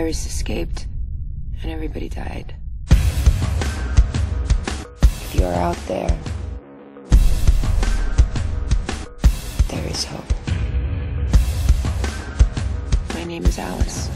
virus escaped, and everybody died. If you're out there, there is hope. My name is Alice.